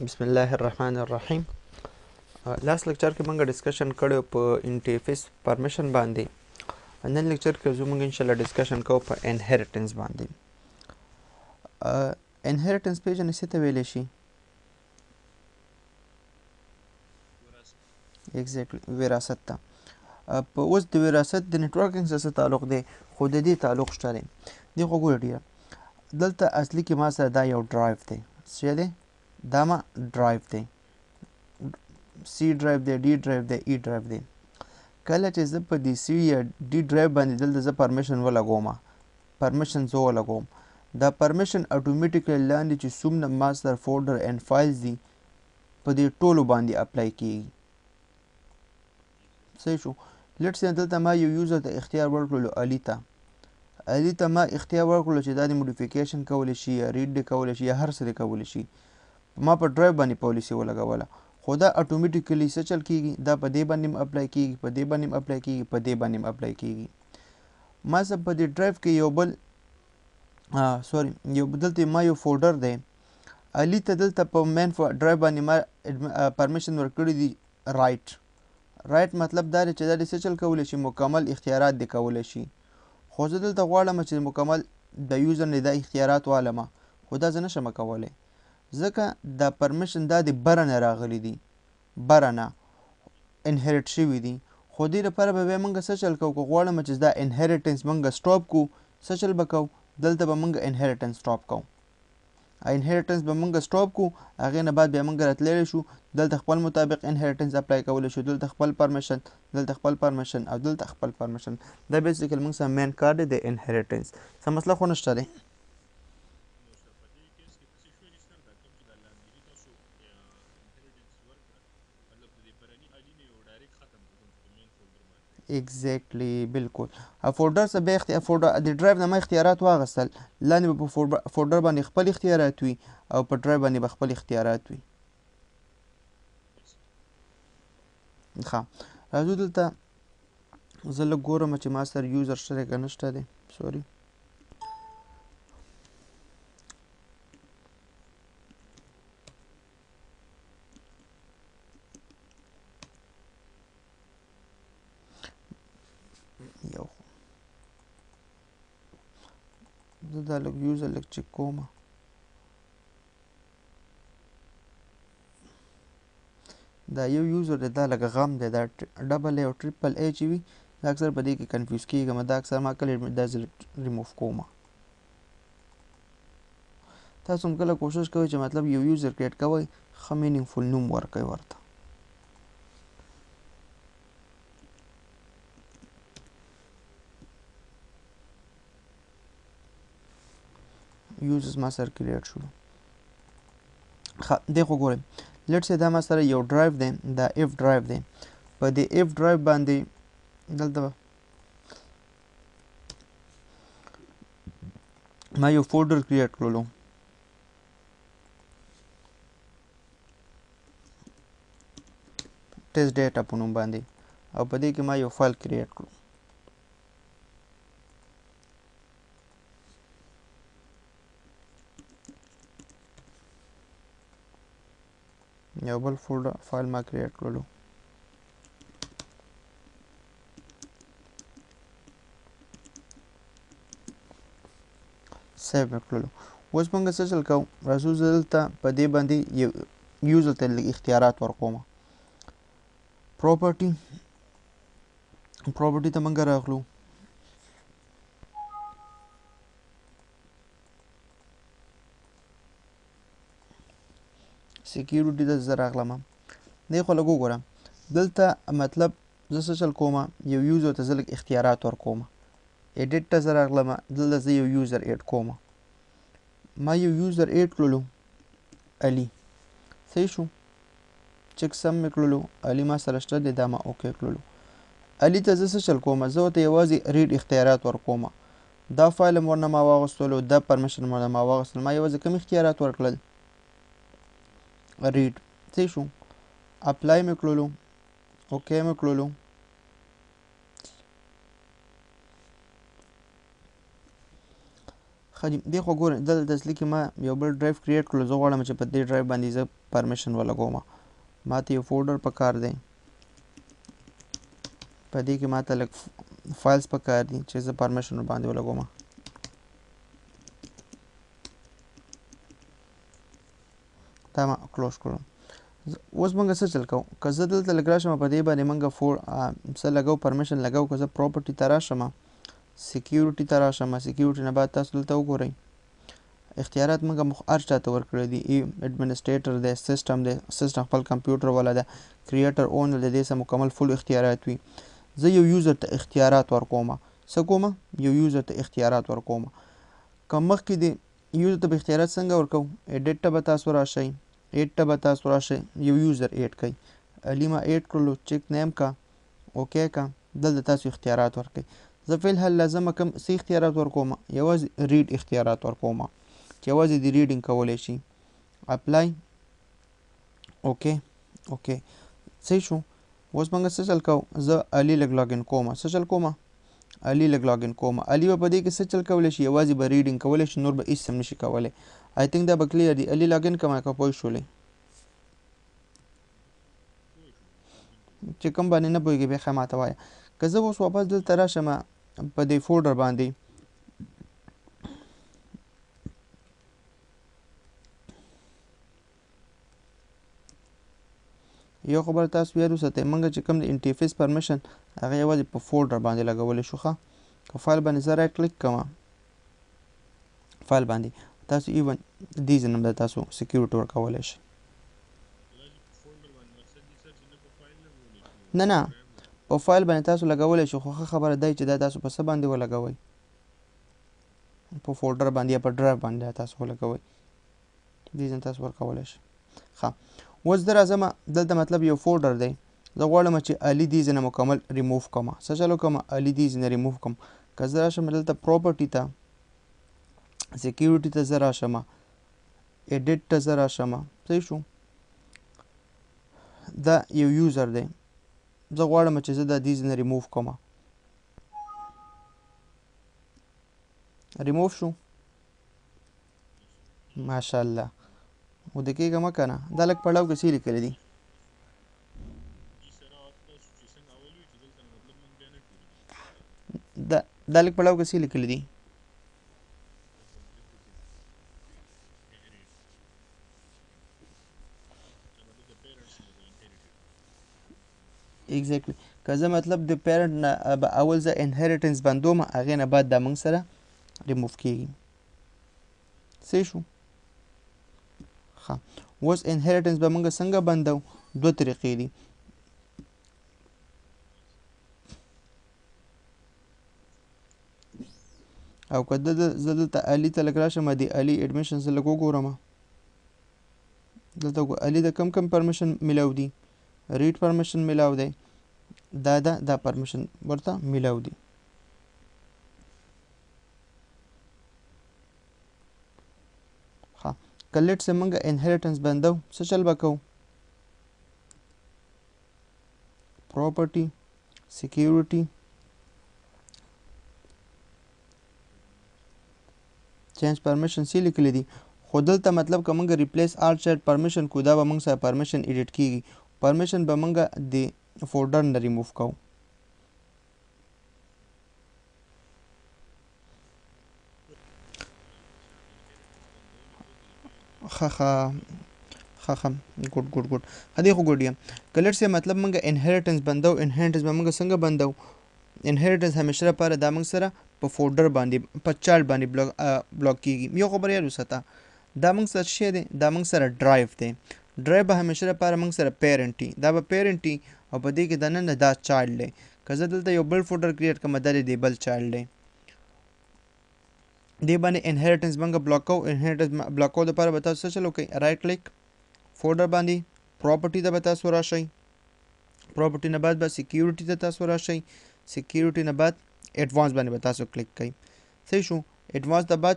Bismillahirrahmanirrahim. Last lecture ke manga discussion kade pa NTFS permission bandi, and then lecture ke zo manga inshallah discussion ko pa inheritance bandi. Inheritance page and isse tevele shi exactly virasat ta. اوس د وراثت د نتورکینګ سره تعلق دی خو د دې تعلق شته دی دغه ګورډیا دلته اصلي کې ما سره دا یو ډرایو دی څه دی دا ما ډرایو دی سی ډرایو دی ډی ډرایو دی ای ډرایو دی کله چې زه په دې سی یا ډی ډرایو باندې دلته زه پرمیشن ولګوم پرمیشن زه ولګوم دا پرمیشن اتوماتیکلی لاندې چې څومره ما سره فولډر اینډ فایلز دي په دې ټولو باندې اپلای کیږي صحیح شو. Let's say that my user the اختیار ورکړلو الیتا ما اختیار ورکړلو چې دا د مودفیکیشن کول شي یا ریډ کول شي یا هر څه کول شي ما په ډرایو باندې پالیسی ولګوله خو دا اتوماتیکلی څه چل کیږي دا په دې باندې اپلای کیږي په دې باندې اپلای کیږي په دې باندې اپلای کیږي ما سب په دې ډرایو کې یو بل سوري یو بدلته ما یو فولډر دی الیتا دلته په مین ډرایو باندې ما پرمیشن ورکړی دی رائټ رائټ مطلب دا چې دا څه چل کول شي مکمل اختیارات دی کول شي خو زه دلته غواړم چې مکمل د یوزر نه د اختیارات والم خو دا زه نشم کولی ځکه دا پرمیشن دا د بره نه راغلی دی بره نه انهریټ شوي دي خو دې لپاره به موږ څه چل کوو که غواړم چې دا انهریټنس موږ سټاپ کو څه چل به کوو دلته به موږ انهریټنس سټاپ کوو انهریټنس به موږ سټاپ کو هغې نه بعد بیا موږ راتللی شو دلته خپل مطابق انهریټنس اپلای کولی شو دلته خپل پرمیشن دلته خپل پرمیشن او دلته خپل پرمیشن دا بیسیکل موږ سره مین کار دی د انهریټنس څه مسله خو نشته دی اگزیکټلی بالکل فولډر څه بیا د ډرایو نه ما اختیارات واغستل لاندې به په فولډر باندې خپل اختیارات وي او په ډرایو باندې به خپل اختیارات وي ښه راځو دلته زه لږ ګورم چې ما سره یوزر شته دی که نه شته دی سوري دا لوگ یوزر لوگ چیک کوم دا یو یوزر دی دا لکه غم دی دا ډبل ای او ټریپل ای چې وي دا اکثر په دې کې کنفیوز کیږم دا اکثر ما کله دا زه ریموف کوم تاسو هم کله کوشش کوئ چې مطلب یو یوزر کریټ کوئ ښه مینینګفول نوم ورکوئ ورته یوزرز ما سره کریټ شو ښه دی خو ګورئ لیټس سي دا ما سره یو ډرایو دی دا ایف ډرایو دی په دې ایف ډرایو باندې دلته ما یو فولډر کریټ کړلو ټیسټ ډیټا په نوم باندې او په دې کې ما یو فایل کریټ کړو یو بل فولډر فایل ما کریټ کړلو سیو مې کړلو اوس موږ څه چل کوو راځو زه دلته په دې باندې یوزر ته لږ اختیارات ورکوم پراپرټي ته موږ راغلو سیکیورټي ته زه راغلم دی خو لږ وګوره دلته مطلب زه څه چل کوم یو یوزر ته زه لږ اختیارات ورکوم ایډیټ ته زه راغلم دلته زه یو یوزر ایډ کوم ما یو یوزر ایډ کړلو علي صحیح شو چک سم مې کړلو علي ما سره شته دی دا ما اوکې کړلو علي ته زه څه چل کوم زه ورته یوازې ریډ اختیارات ورکوم دا فایل م ورنه ما واغوستلو دا پرمیشن ورنه ما واغوستل ما یوازې کم اختیارات ورکړل ریډ څه شو اپلای مې کړلو اوکې مې کړلو خدي دې خو ګور دل د اصلي کې ما یو بل ډرایو کریئیټ کړل زه غواړم چې په دې ډرایو باندې زه پرمیشن ولګوم ماته یو فولډر پکار دی په دې کې ماته لګ فایلز پکار دي چې زه پرمیشن باندې ولګوم تمام کلوز کړم اوس مونږ څه چل کوو که زه دلته لږ راشم په دې باندې مونږ فولډ څه لګو پرمیشن لګو که زه پراپرټي ته راشم سیکیورټي ته راشم سیکیورټي نه بعد تاسو دلته وګورئ اختیارات مونږ هر چا ته ورکړی دي ایډمنسټریټر دی سیسټم دی سیسټم خپل کمپیوټر والا دی کریټر اون دی دې سه مکمل فل اختیارات وي زه یو یوزر ته اختیارات ورکوم څه کوم یو یوزر ته اختیارات ورکوم که مخکې دې یوزر ته اختیارات څنګه ورکوو ایډیټ ته به تاسو راشئ ایډ ته به تاسو راشئ یو یوزر ایډ کوئ علي ما ایډ کړلو چیک نیم کا اوکې کا دلته تاسو اختیارات ورکوئ زه فعلحال لازم کوم څه اختیارات ورکوم یوازې ریډ اختیارات ورکوم چې یوازې د ریډینګ کولی شي اپلای اوکې اوکې صحیح شو اوس موږ څه چل کوو زه علي لږ لاګین کوم څه چل کوم علي لږ لاګین کوم علي به په دې کې څه چل کولی شي یوازې به ریډینګ کولی شي نور به هېڅ څه هم نشي کولی آی تھنک دا به کلیر دي علي لاګین کوم که پوه شولې چې کوم باندې نه پوهېږي بیا ښه ماته وایه که زه اوس واپس دلته راشم په دې فولډر باندې یو خبر تاسو یاد وساتئ موږ چې کوم د انټیفیس پرمیشن هغه یوازې په فولډر باندې لګولی شو ښه که فایل باندې زه رایټ کلیک کوم فایل باندې تاسو ایون دې ځای نه تاسو سیکیورټي ورکولی شئ نه نه او فایل باندې تاسو لګولی شئ خو ښه خبره دی چې دا تاسو په څه باندې ولګوئ په فولډر باندې یا په ډرایو باندې تاسو ولګوئ دې ځای تاسو ورکولی شئ ښه اوس زه راځم دلته مطلب یو فولډر دی زه غواړم چې علي دې ځای نه مکمل ریموو کوم څه چل وکړم علي دې ځای نه ریموو کوم که زه راشم دلته پراپرټي ته سیکیورټي ته زه راشم ایډیټ ته زه راشم صحیح شو دا یو یوزر دی زه غواړم چې زه دا دې ځای نه ریموو کوم ریموو شو ماشاءالله و د کېږه مه که نه دا لږ پړاو کې څه لیکلی دي دا لږ پړاو کې څه لیکلی دي exactly که زه مطلب د پیرنټ نه به اول زه انهریټنس بندوم هغې نه بعد دا موږ سره ریموو کېږي صحیح شو ښه اوس انهریټنس به موږ څنګه بندو دوه طریقې دي او که زه دلته علي ته لږ راشم د علي اډمیشن زه لږ وګورم دلته علي د کم کم پرمیشن میلاو دي ریډ پرمیشن میلاو دی دا دا دا پرمیشن ورته میلاو دی ښه که لیټس یې موږ انهریټنس بندو څه چل به کوو پراپرټي سیکیورټي چینج پرمیشن څه لیکلی دي خو دلته مطلب که موږ ریپلیس آل چیټ پرمیشن کو دا به موږ سره پرمیشن ایډیټ کېږي پرمیشن به موږ د فولډر نه ریموو کوو ښه ښه ښه ښه ګوډ ګوډ ګوډ ښه دی خو ګوډ یم که لیټس یې مطلب موږ انهریټنس بندو انهریټنس به موږ څنګه بندو انهریټنس همیشه لپاره دا موږ سره په فولډر باندې په چارټ باندې بلاک کېږي یو خبر یاد وساته دا موږ سره څه دی دا موږ سره ډرایو دی ډرایو به همیشه لپاره موږ سره پیرنټ وي دا به پیرنټ وي او په دې کې د نن نه دا چایلډ دی که زه دلته یو بل فولډر کریټ کړم دا د بل چایلډ دی دې باندې انهریټنس موږ بلاک کوو انهریټنس بلاک کولو لپاره به تاسو څه چل وکړئ رایټ کلیک فولډر باندې پراپرټي ته به تاسو راشئ پراپرټي نه بعد به سیکیورټي ته تاسو راشئ سیکیورټي نه بعد ایډوانس باندې به تاسو کلیک کوئ صحیح شو ایډوانس نه بعد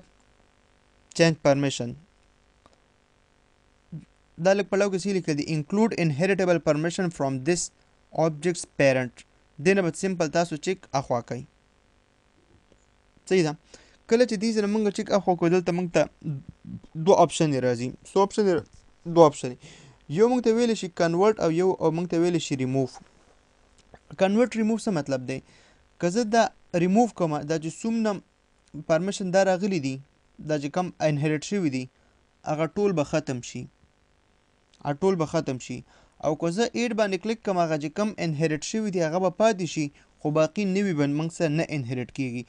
چینج پرمیشن دا لږ پړاو کې څه لیکلی دي انکلوډ انهریټیبل پرمیشن فرام دس آبجیکټس پیرنټ دې نه به سمپل تاسو چیک اخوا کوئ صحیح ده کله چې دې سره موږ چیک اپ وکړو دلته موږ ته دوه اپشن راځي سو اپشن دوه اپشن یو موږ ته ویل شي کنورټ او یو موږ ته ویل شي ریموف کنورټ ریموف څه مطلب دی که زه دا ریموف کوم دا چې څومره پرمیشن دا راغلی دي دا چې کم انهریټ شوی دي هغه ټول به ختم شي او که زه ایډ باندې کلیک کوم هغه چې کم انهریټ شوی دي هغه به پاتې شي خو باقي نوي بند موږ سره نه انهریټ کیږي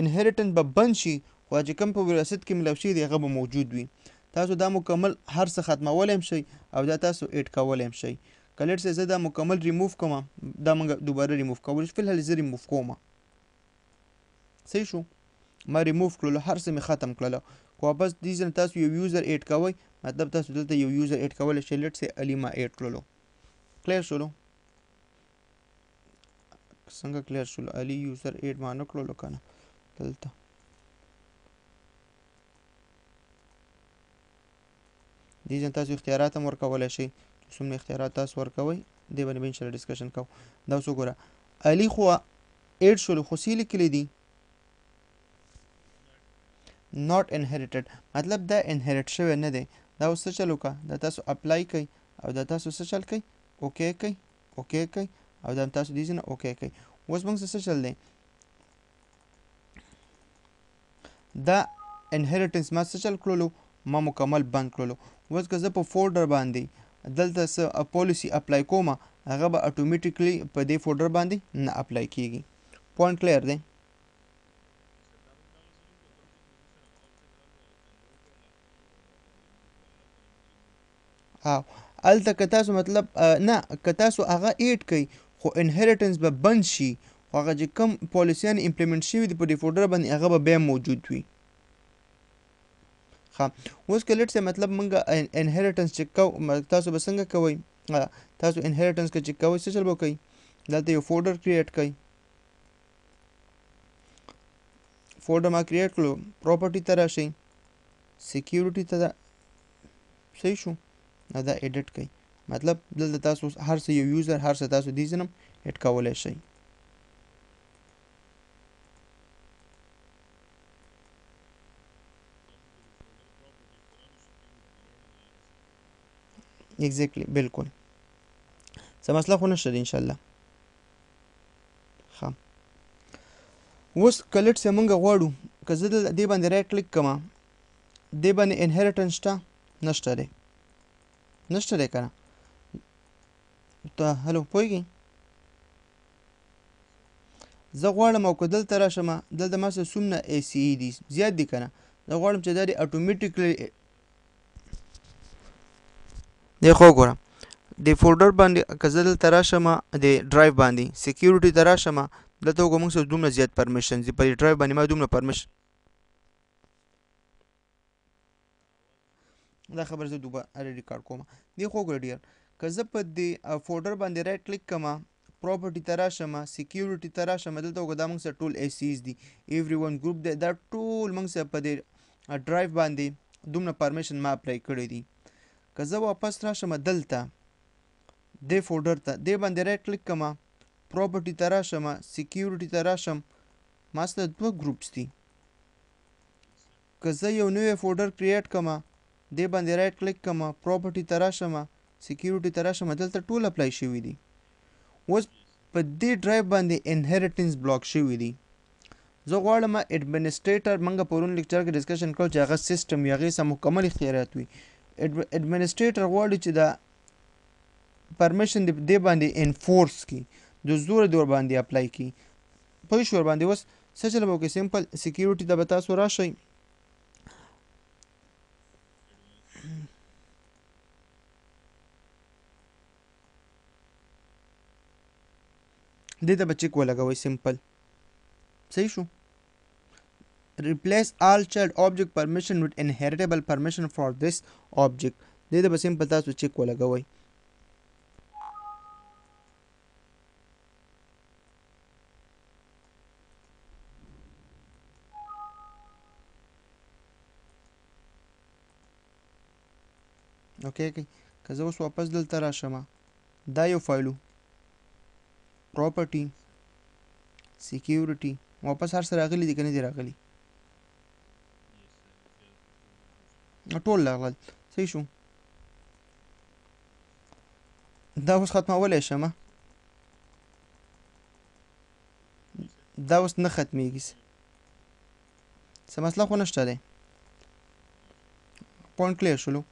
انهریټنس به بند شي خو چې کم په وراثت کې ملو شي هغه به موجود وي تاسو دا مکمل هر څه ختمولی هم شئ او دا تاسو ایډ کولی هم شئ که لیټ سئ زه دا مکمل ریموف کوم دا موږ دوباره ریموف کولی شو فلحال زه ریموف کوم صحیح شو ما ریموف کړلو هر څه مې ختم کړله خو واپس دې ځنه تاسو یو یوزر ایډ کوئ مطلب تاسو دلته یو یوزر ایډ کولی شئ لیټ سئ علي ما ایډ کړلو کلیر شولو څنګه کلیر شولو علي یوزر ایډ ما نه کړلو که نه دلته دې ځنه تاسو اختیارات هم ورکولی شئ څومره اختیارات تاسو ورکوئ دې باندې به انشاءالله ډسکشن کوو دا اوس وګوره علي خو ایډ شولو خو څه لیکلی دي not inherited مطلب دا انهریټ شوی نه دی دا اوس څه چل وکړه دا تاسو اپلای کوئ او دا تاسو څه چل کوئ اوکې کوئ او دا تاسو دې ځنه اوکې کوئ اوس موږ څه چل دی دا انهریټنس ما څه چل کړلو ما مکمل بند کړلو اوس که زه په فولډر باندې دلته څه پالیسي اپلای کوم هغه به اتومېټیکلي په دې فولډر باندې نه اپلای کیږي پوینټ کلیر دی او الته که تاسو مطلب نه که تاسو هغه ایډ کوئ خو انهریټنس به بند شي خو هغه چې کوم پالیسیان امپلیمنټ شوي دي په دې فولډر باندې هغه به بیا موجود وي ښه اوس که لیټ سئ مطلب موږ انهریټنس چیک کوو تاسو به څنګه کوئ تاسو انهریټنس که چیک کوئ څه چل به کوئ دلته یو فولډر کریټ کوئ فولډر ما کریټ کړو پراپرټي ته راشئ سیکیورټي ته صحیح شو دا ایډیټ کوي مطلب دلته تاسو هر څه یو یوزر هر څه تاسو دې ځنه ایډ کولی شئ اگزیکټلي بالکل څه مسله خو نشته دی انشاءالله ښه اوس که لیټ سئ موږ غواړو که زه دې باندې رایټ کلیک کوم دې باندې انهریټنس شته نشته دی نشته دی که نه ته هلو پوهېږئ زه غواړم او که دلته راشم دلته ما سره څومره ACE دي زیات دي که نه زه غواړم چې دا دې اتومېټیکلي دی خو وګوره د فولډر باندې که زه دلته راشم د ډرایو باندې سیکیورټي ته راشم دلته وګوره موږ سره دومره زیات پرمیشن دي په دې ډرایو باندې ما دومره پرمیشن دا خبر زه دوباره ریکارډ کوم دی خو وګوره ډیر که زه په دې فولډر باندې رایټ کلیک کوم پراپرټي ته راشم سیکیورټي ته راشم دلته وګوره دا موږ سره ټول ACEs دي ایوري ون ګروپ دی دا ټول موږ سره په دې ډرایو باندې دومره پرمیشن ما اپلای کړی دي که زه واپس راشم دلته دې فولډر ته دې باندې رایټ کلیک کوم پراپرټي ته راشم سیکیورټي ته راشم ما سره دوه ګروپس دي که زه یو نوی فولډر کریټ کوم دې باندې رایټ کلیک کوم پراپرټي ته راشم سیکیورټي ته راشم دلته ټول اپلای شوي دي اوس په دې ډرایو باندې انهریټنس بلاک شوي دي زه غواړم ایډمنسټریټر موږ پرون لیکچر کې ډسکشن کړو چې هغه سیستم یا هغې سه مکمل اختیارات وي ایډمنسټریټر غواړي چې دا پرمیشن دې باندې انفورس کړي د زور دې ورباندې اپلای کړي پوه شو ورباندې اوس څه چل به وکړي سمپل سیکیورټي ته به تاسو راشئ دې ته به چیک ولګوئ سمپل صحیح شو ریپلیس آل چایلډ آبجیکټ پرمیشن ویت انهریټیبل پرمیشن فار دیس آبجیکټ دې ته به سمپل تاسو چیک ولګوئ اوکې که زه اوس واپس دلته راشم دا یو فایلو پراپرټي سیکیورټي واپس هر څه راغلي دي که نه دي راغلي طول الغد سيشو داوس ختمه ولاش اما داوس نختميكس سما سلاخو نشتالي بوينت كلير شلو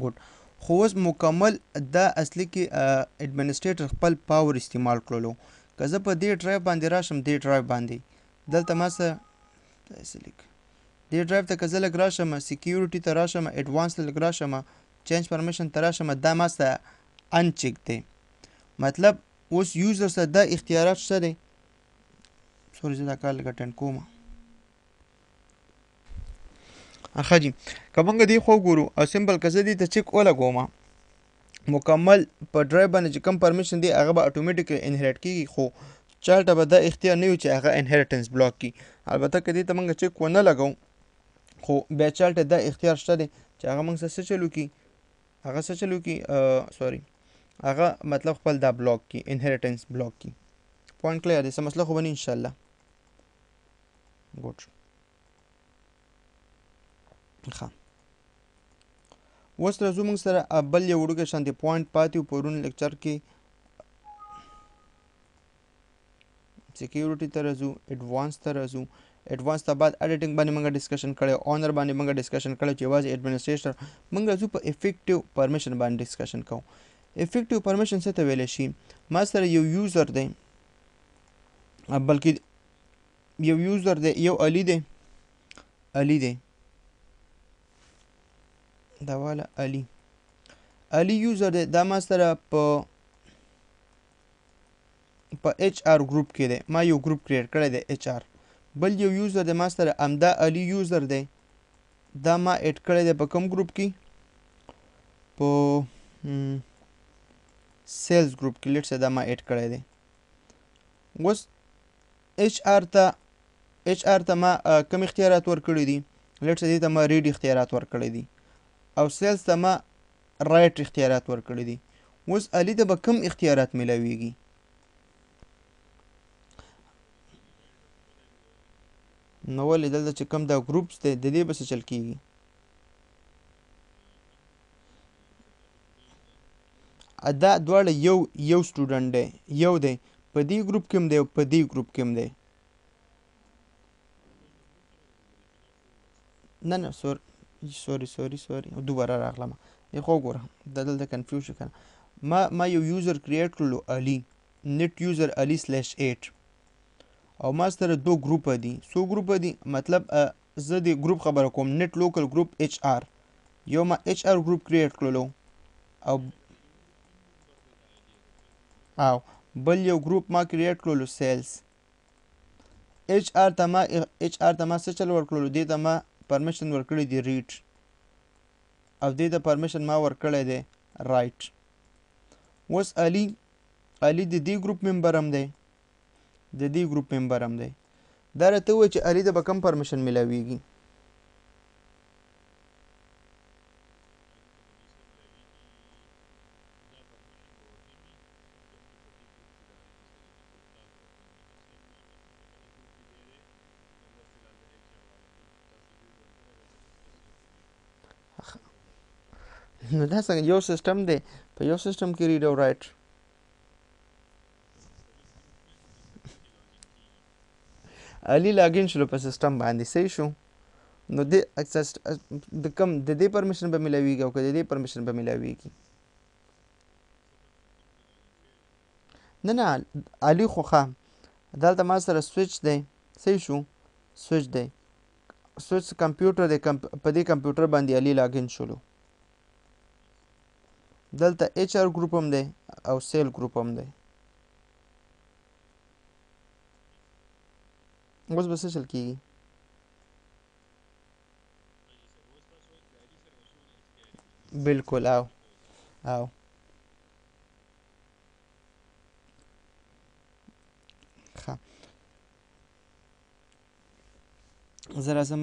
گوڈ خو اس مکمل دا اصلي کې ایڈمنستریټر خپل پاور استعمال کړلو که زه په دې ډرایو باندې راشم دې ډرایو باندې دلته ما سلیک دې ډرایو ته که زه لږ راشم سیکیورټي ته راشم ایډوانس ته لږ راشم چینج پرمیشن ته راشم دا ما سره انچیک دی مطلب اوس یوزر سره دا اختیارات شته دی سوري زه دا کار لږ اټینډ کوم اخه جی که مونږ دې خو ګورو او سمبل که زه دې ته چیک ولګوم مکمل په ډرایو باندې چې کوم پرمیشن دی هغه به اټومیټیکلي انهریټ کېږي خو چا ته به دا اختیار نه وي چې هغه انهریټنس بلاک کړي البته که دې ته مونږ چیک ونه لګو خو بیا چا ته دا اختیار شته دی چې هغه مونږ سره څه چلو کړي هغه څه چلو کړي سوري هغه مطلب خپل دا بلاک کړي انهریټنس بلاک کړي پوینټ کلیر دی څه مسله خو به نه انشاءالله ګوډ خا وستر زومنګ سره بل یو وړو کې شانتي پوینټ پاتې پورون لیکچر کې سکیورټي تر زو ایڈوانس تر زو ایڈوانس ته بعد اډیټینګ باندې موږ ډسکشن کړو اونر باندې موږ ډسکشن کړو چې واز ایڈمنستریټر موږ زو په افیکټیو پرمیشن باندې ډسکشن کوو افیکټیو پرمیشن څه ته ویل شي ما سره یو یوزر دی بلکې یو یوزر دی یو علي دی دا والا علي یوزر دی دا ما سره په ایچ آر ګروپ کې دی ما یو ګروپ کریټ کړی دی ایچ آر بل یو یوزر دی ما سره همدا علي یوزر دی دا ما ایډ کړی دی په کوم ګروپ کې په سیلز ګروپ کې لیټس دا ما ایډ کړی دی اوس ایچ آر ته ما کوم اختیارات ورکړي دي لیټس دې ته ما ریډ اختیارات ورکړي دي او سیلز ته ما رایټ اختیارات ورکړي دي اوس علي ته به کوم اختیارات میلاویږي نو ولې دلته چې کوم دا ګروپس دی د دې به څه چل کیږي دا دواړه یو سټوډنټ دی یو دی په دې ګروپ کې هم دی او په دې ګروپ کې هم دی نه نه سوري دوباره راغلم خو ګوره دلته کنفیوز شو کنه ما یو یوزر کریټ کړلو علي نت یوزر علي /8 او ما سره دو ګروپ دي سو ګروپ دي مطلب زه د ګروپ خبره کوم نت لوکل ګروپ ایچ آر یو ما ایچ آر ګروپ کریټ کړلو او بل یو ګروپ ما کریټ کړلو سیلز ایچ آر ته ما څه چل ورکړلو دې ته ما پرمیشن ورکړی دی ریډ او دې ته پرمیشن ما ورکړی دی رایټ اوس علي د دې ګروپ ممبر هم دی دا راته ووایه چې علي ته به کوم پرمیشن میلاویږي نو دا څنګه یو سیستم دی په یو سیستم کې ریډ او رایټ علي لاګین شلو په سیستم باندې صحیح شو نو د دې پرمیشن به میلاویږي او که د دې پرمیشن به میلاویږي نه نه علي خو ښه دلته ما سره سویچ دی صحیح شو سویچ کمپیوټر دی په دې کمپیوټر باندې علي لاګین شلو دلته ایچ آر ګروپ هم دی او سیل ګروپ هم دی اوس به څه چل کېږي بلکل او ښه زه راځم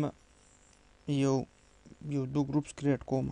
یو دو ګروپس کریټ کوم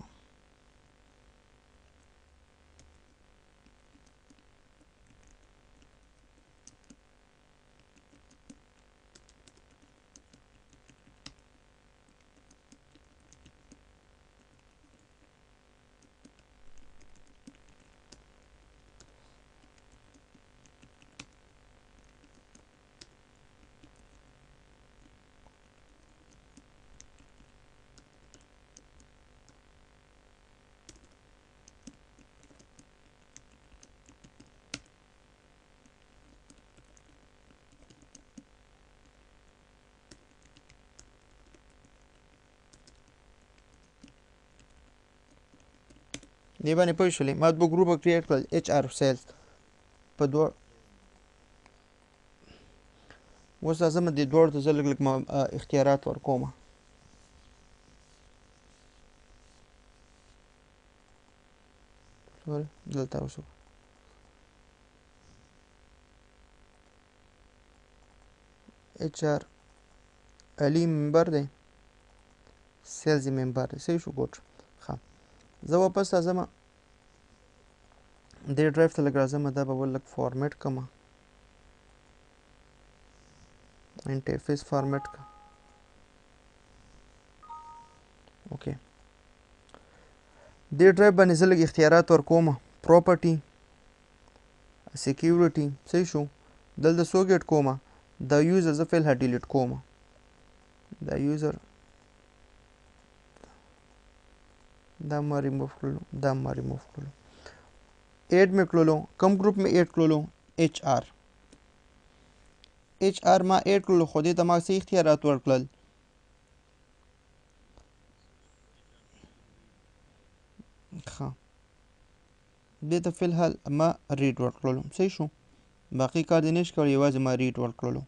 Jebani poišli, ima dvo grupa create HR sales. Pa dvor. Vozda zame di dvor to zelo gledamo ihtijarat varkoma. Dvor, delta usu. HR ali member de, sales member de, se išu goč. जब वापस आज़मा date drive तलग आज़मा तब बोल लग format कमा NTFS format का ओके डेट ड्राइव बने से लग इख्तियारात और कोमा प्रॉपर्टी सिक्योरिटी सही शो दल द सोगेट कोमा द यूज़र द फ़ाइल हैडिलेट कोमा द यूज़र दामा रिमूव कर लो, दामा रिमूव कर लो। एड में कर लो, कम ग्रुप में एड कर लो, एचआर। एचआर मां एड कर लो, खुदे तमाम से इख्तियारात वर्क लल। हाँ, बेटा फिलहाल मां रीड वर्क कर लो, सही शो। बाकी कार्डिनेश का रिवाज मां रीड वर्क कर लो,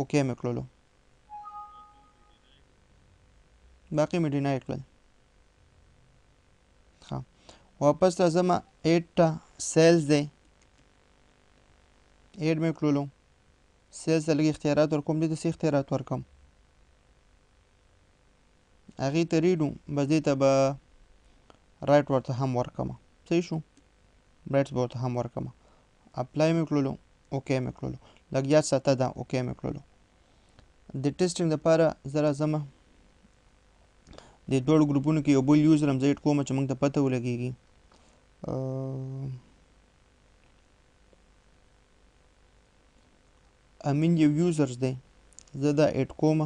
ओके में कर लो। बाकी में डिनाइ कर लो। वापस लाजमा एड टा सेल्स दे एड में कर लो सेल्स अलग इख्तियारात और कम दे तो सी इख्तियारात और कम आगे तरीडू बस दे तब राइट वर्ड तो हम वर्क कमा सही शू ब्रेड्स बोर्ड तो हम वर्क कमा अप्लाई में कर लो ओके में कर लो लग याद साता दा ओके में कर लो द टेस्टिंग द पारा जरा जमा दे दौड़ ग्रुपों ने कि ओबल यूज़र हम जेट को मचमंग तब पता हो लगेगी अमीन ये यूज़र्स दे ज़्यादा एट कोमा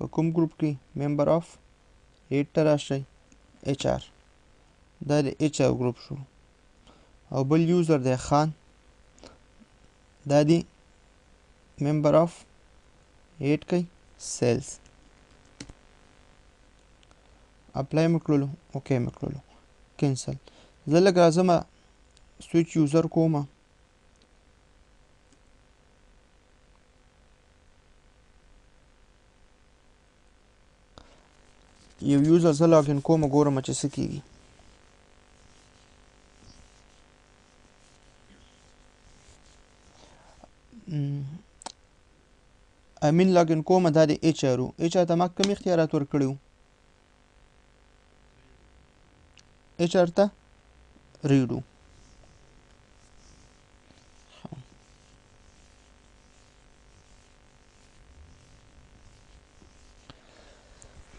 पर कम ग्रुप की मेंबर ऑफ़ एट तराशे एचआर दारे एचआर ग्रुप शुरू ओबल यूज़र दे खान दादी मेंबर ऑफ़ एट के सेल्स अप्लाई में कर लो ओके में कर लो कैंसल जल्द आज़मा स्विच यूज़र कोमा ये यूज़र जल्द आगे कोमा गोरा मचे सकेगी अमीन लागे कोमा दादे एचआरू एचआर तमाक कम इख्तियारात वर करें एचआर ता रीडू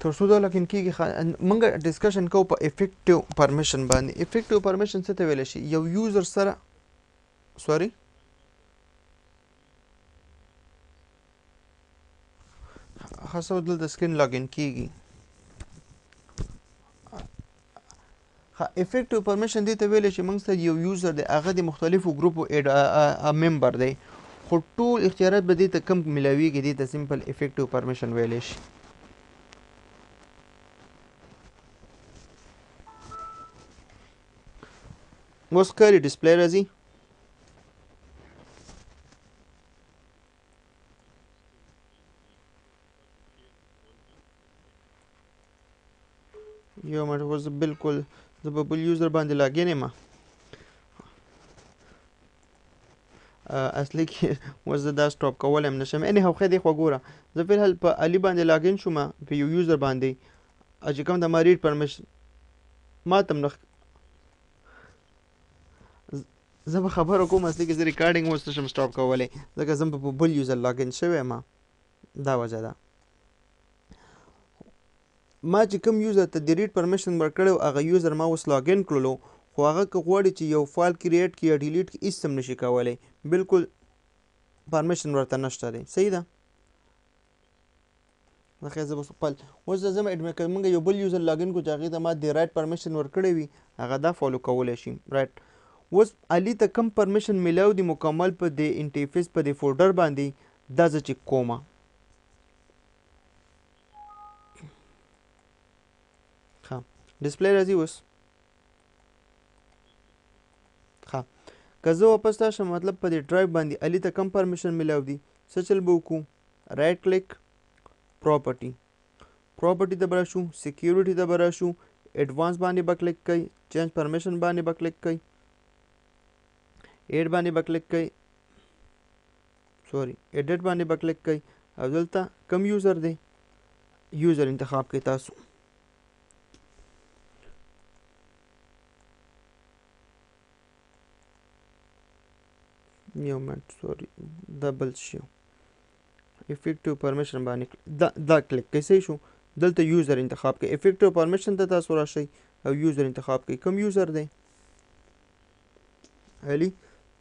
थोड़ा तो लेकिन की मंगा डिस्कशन को पर इफेक्टिव परमिशन बानी इफेक्टिव परमिशन से तो वेलेशी यो यूज़र सरा सॉरी खासा उधर द स्क्रीन लॉगिन कीगी हाँ इफेक्टिव परमिशन दी तवेले शिमंग से यो यूज़र दे आगे दी मुख्तलिफ़ ग्रुप एड आ मेंबर दे खुद टूल इख्तियारत बदी तक कम मिलावी की दी तक सिंपल इफेक्टिव परमिशन वेलेश मुस्करी डिस्प्ले रजी यो मत वज़ बिल्कुल जब बुल यूज़र बंदे लगे नहीं माँ असली कि वज़ दास टॉप का वाले हमने शम ऐने हो ख़ैर देखो गोरा जब फिलहाल पर अली बंदे लगे नहीं शुमा फिर यूज़र बंदे अजिकम दमारीट परमिशन मातम रख जब ख़बर हो को मसली किसी रिकॉर्डिंग वज़ तो शम स्टॉप का वाले जब जब बुल यूज़र लगे नहीं शुवे माँ दावा ज़्यादा ما چې کوم یوزر ته د ریډ پرمیشن ورکړی هغه یوزر ما اوس لاګین کړلو خو هغه که غواړي چې یو فایل کریټ کړي یا ډیلیټ کړي هېڅ هم نشي کولی بالکل پرمیشن ورته نشته دی صحیح ده نخیر زه به خپل اوس زه ځم موږ یو بل یوزر لاګین کړو چې هغې ته ما د رایټ پرمیشن ورکړی وي هغه دا فالو کولی شي رایټ اوس علي ته کم پرمیشن میلاو دی مکمل په د انټرفیس په د فولډر باندې دا زه چک کومه हाँ डिस्प्ले रजी उस کزه واپس راشم مطلب په دې ډرایو باندې علي ته کم پرمیشن ملاو دي څه چل به وکړو رایټ کلیک پراپرټي پراپرټي ته به راشو سکیورټي ته به راشو ایډوانس باندې به کلیک کوي چینج پرمیشن باندې به کلیک کوي ایډ باندې به کلیک کوي سوري ایډټ باندې به کلیک کوي او دلته کم یوزر دی یوزر انتخاب کوي تاسو सॉरी डबल शो इफेक्टिव परमिशन बाने दा क्लिक कैसे शो दलते यूजर इंतखाब के इफेक्टिव परमिशन ता तासो राशि और यूजर इंतखाब के कम यूजर दे अली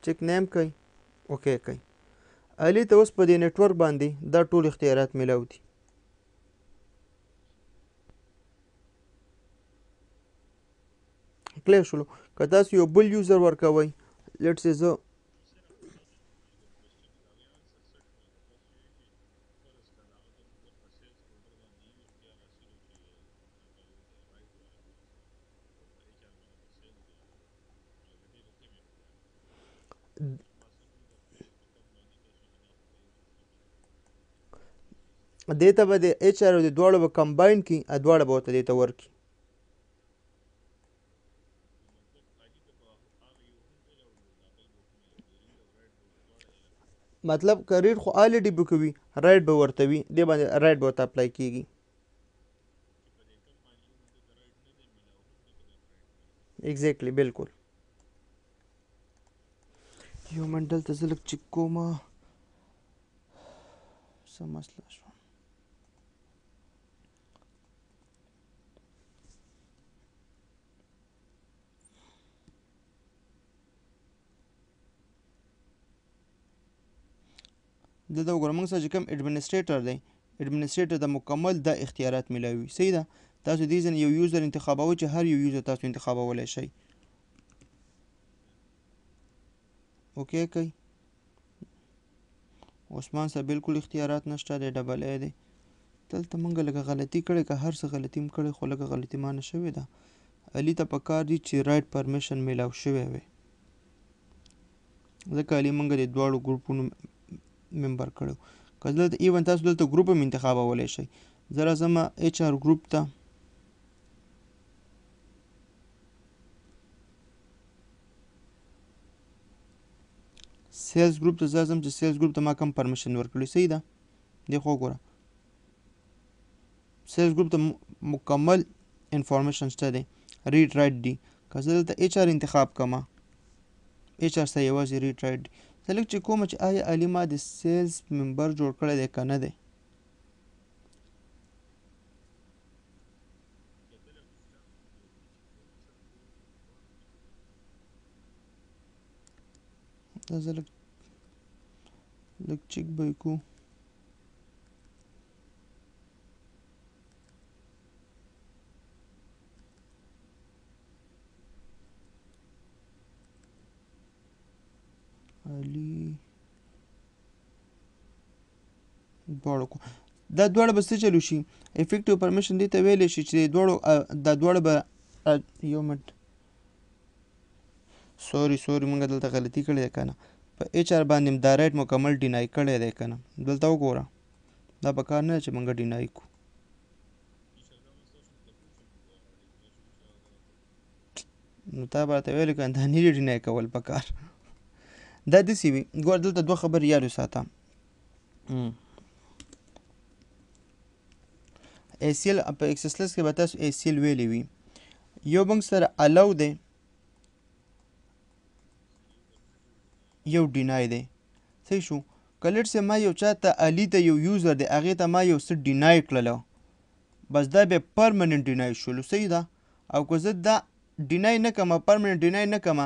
चेक नेम कई ओके कई अली तो उस पर दे नेटवर्क बांधी दा टूल इख्तियारात मिलाऊ थी क्लियर शुरू कदास यो बुल यूजर वर्क अवई लेट्स इज अ دیتا با دی ایچ آر و دی دوارو با کمباین کی دوارو با تا دیتا ورکی مطلب که رید خو آلیدی بکوی رید با ورتوی دی با رید با تا اپلای کی گی ایگزیکلی بلکل یو منډل ته زه لږ چک کوم څه مسله شوه دلته وګوره موږ سره چې کوم ایډمنسټریټر دی ایډمنسټریټر ته مکمل دا اختیارات میلاوي صحیح ده تاسو دې ځن یو یوزر انتخابوئ چې هر یو یوزر تاسو انتخابولی شئ ओके कई عثمان सा बिल्कुल اختیارات نشته دی ډبل ای دی دلته موږ لږه غلطي کړې که هر څه غلطي م کړې خو لږه غلطي ما نه شوې ده علي ته پکار دي چې رایټ پرمیشن میلاو شوی وي ځکه علي موږ د دواړو ګروپونو ممبر کړو که دلته ایون تاسو دلته ګروپ هم انتخابولی شئ زه راځم ایچ آر ګروپ ته سیلز ګروپ ته زه ځم چې سیلز ګروپ ته ما کم پرمیشن ورکړی صحیح ده دې خو وګوره سیلز ګروپ ته مکمل انفارمیشن شته دی ریډ رایټ ډي که زه دلته ایچ آر انتخاب کړم ایچ آر سره یوازې ریډ رایټ ډي زه لږ چیک کوم چې آیا علي ما د سیلز ممبر جوړ کړی دی که نه دی دا زه لږ لږ چیک به یې کړو علي دواړو کو دا دواړه به څه چلو شي افیکټیو پرمیشن دې ته ویلی شي چې دواړو دا دواړه به یو منټ سوري سوري موږ دلته غلطي کړې ده که نه په ایچ آر باندې دا رایټ مکمل ډینای کړی دی که نه دلته وګوره دا په کار نه ده چې موږ ډینای کړو نو تا به راته ویلې که نه دا نه دي ډینای کول په کار دا داسې وي ګوره دلته دوه خبرې یاد وساته ای سی ایل په ایکسس لیست کې به تاسو ای سی ایل ویلې وي یو موږ سره الاو دی یو ډینای دی صحیح شو که لیټ سې ما یو چا ته علي ته یو یوزر دی هغې ته ما یو څه ډینای کړلو بس دا بیا پرمننټ ډینای شولو صحیح ده او که زه دا ډینای نه کړم پرمننټ ډینای نه کړم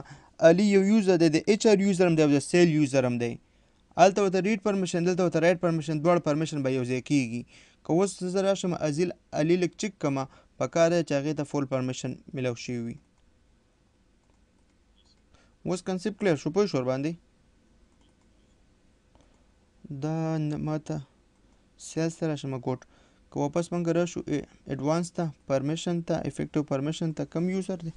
علي یو یوزر دی د ایچ آر یوزر هم دی او د سیل یوزر هم دی هلته ورته ریډ پرمیشن دلته ورته رایټ پرمیشن دواړه پرمیشن به یو ځای کېږي که اوس زه راشم ازیل علي لږ چیک کړم پکار دی چې هغې ته فول پرمیشن میلاو شوي وي اوس کنسپټ کلیر شو پوه شو ورباندې دا ماته سیلز ته راشم کوټ که واپس موږ راشو ایډوانس ته پرمیشن ته افیکټیو پرمیشن ته کم یوزر دی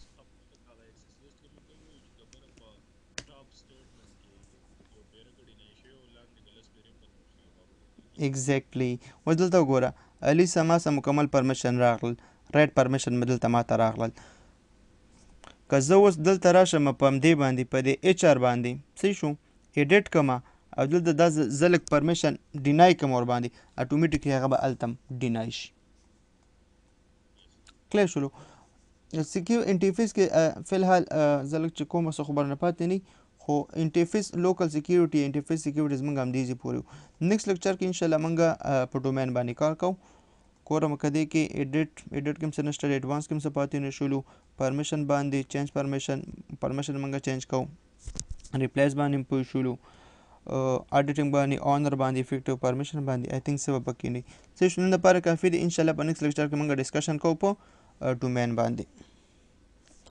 Exactly. ودلتا وقورا اللي سماسة مكمل permission راغل right permission مدلتا ماتا راغل که زوز دلتا راشم پا مده باندی پا دی HR باندی سیشو edit کما او دلتا دا زلک permission deny کما ور باندی automatic هغبا التم deny ش کلی شلو سکیو انتیفیس که فیلحال زلک چکو مسو خبر نپاتی نی خو انتیفیس local security انتیفیس securities منگا هم دیزی پوریو next lecture که انشاءالله منگا پا domain باندی کار کاؤ कोरम कदे के एडिट एडिट किम से नस्टर एडवांस किम से पाती ने शुरू परमिशन बांधे चेंज परमिशन परमिशन मंगा चेंज काउ रिप्लेस बांधे इम्पोज शुरू एडिटिंग बांधे ऑनर बांधे इफेक्टिव परमिशन बांधे आई थिंक सब पक्की नहीं सिर्फ उन द पार काफी इंशाल्लाह नेक्स्ट लेक्चर के मंगा डिस्कशन काउ पो डोमेन बांधे